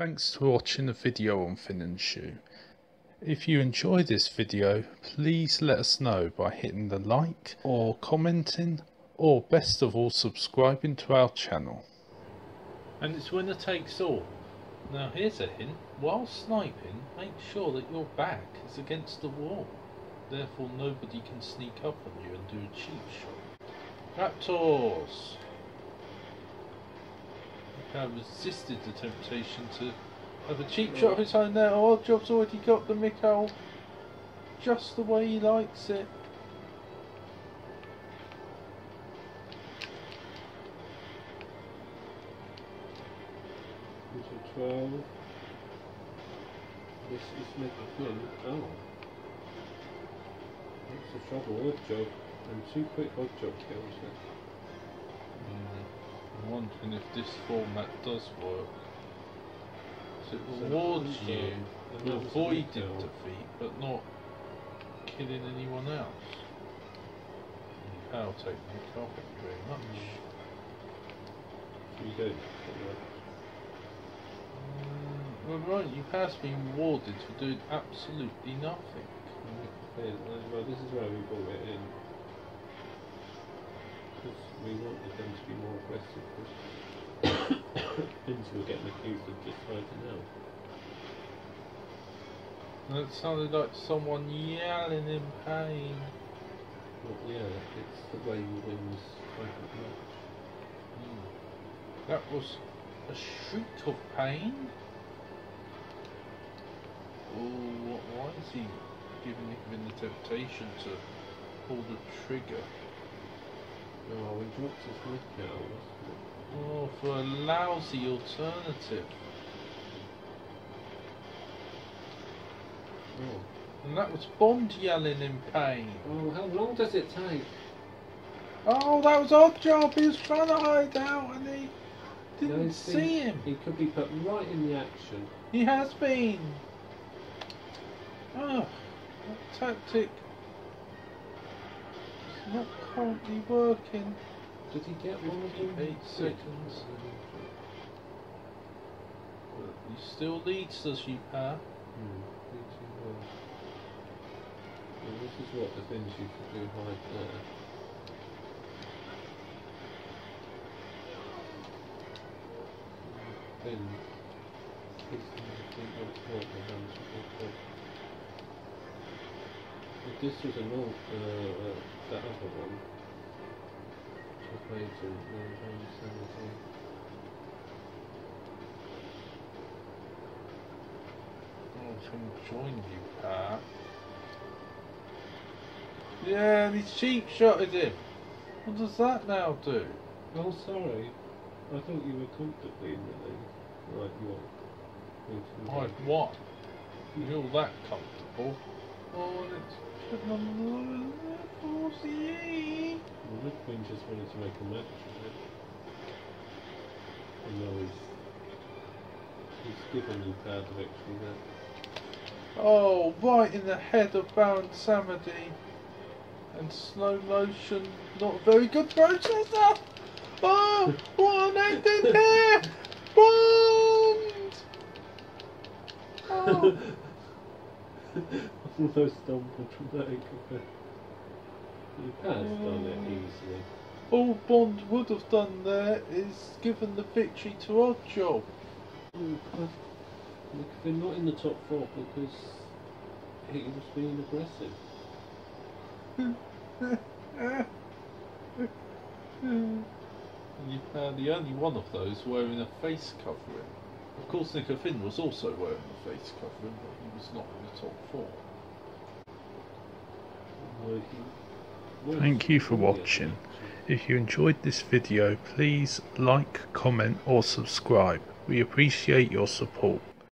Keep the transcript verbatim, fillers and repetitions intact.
Thanks for watching the video on Finn and Shoe. If you enjoyed this video, please let us know by hitting the like or commenting, or best of all subscribing to our channel. And it's winner takes all. Now here's a hint: while sniping, make sure that your back is against the wall, therefore nobody can sneak up on you and do a cheap shot. Raptors! I resisted the temptation to have a cheap shot of his own there. Oddjob's already got the Mikkel just the way he likes it. twelve. This is Nicky Finn. Oh. That's the trouble, Oddjob. And two quick Oddjob kills now. I'm wondering if this format does work. So it rewards you for avoiding defeat, but not killing anyone else. I'll take me, can't you very much. You do. Um, well, right, you has been rewarded for doing absolutely nothing. Mm. Well, this is where we brought it in. We wanted them to be more aggressive because Finn's will get accused of just hiding out. That sounded like someone yelling in pain. Well, yeah, it's the way you wins quite a lot. That was a shriek of pain. Oh, why is he giving him the temptation to pull the trigger? Oh, we dropped his Mikkel. Oh, for a lousy alternative. Oh. And that was Bond yelling in pain. Oh, how long does it take? Oh, that was Oddjob. He was trying to hide out and he didn't no, see him. He could be put right in the action. He has been. Oh, that tactic. Not currently working. Did he get one of them? Eight seconds. He still leads, does he, Pa? Hmm. Well, this is what the things you could do right there. Then, this was an old, uh, uh, that other one. I played to Baron Samedi. Oh, someone joined you, Pat. Yeah, and he cheap shotted him. What does that now do? Oh, sorry. I thought you were comfortably in the league. Right, what? Right, what? You're that comfortable. Oh, and it's putting on the level of the eight. Well, Nicky Finn just wanted to make a match of it. And now he's, he's given you power to actually that. Oh, right in the head of Baron Samedi. And slow motion, not a very good processor. Oh, what an ending here! Bond! Oh! Almost stumbled from that. He has done it easily. All Bond would have done there is given the victory to Oddjob. They're not in the top four because he was being aggressive. And you found the only one of those wearing a face covering. Of course, Nicky Finn was also wearing a face covering, but he was not in the top four. Thank you for watching. If you enjoyed this video, please like, comment or subscribe. We appreciate your support.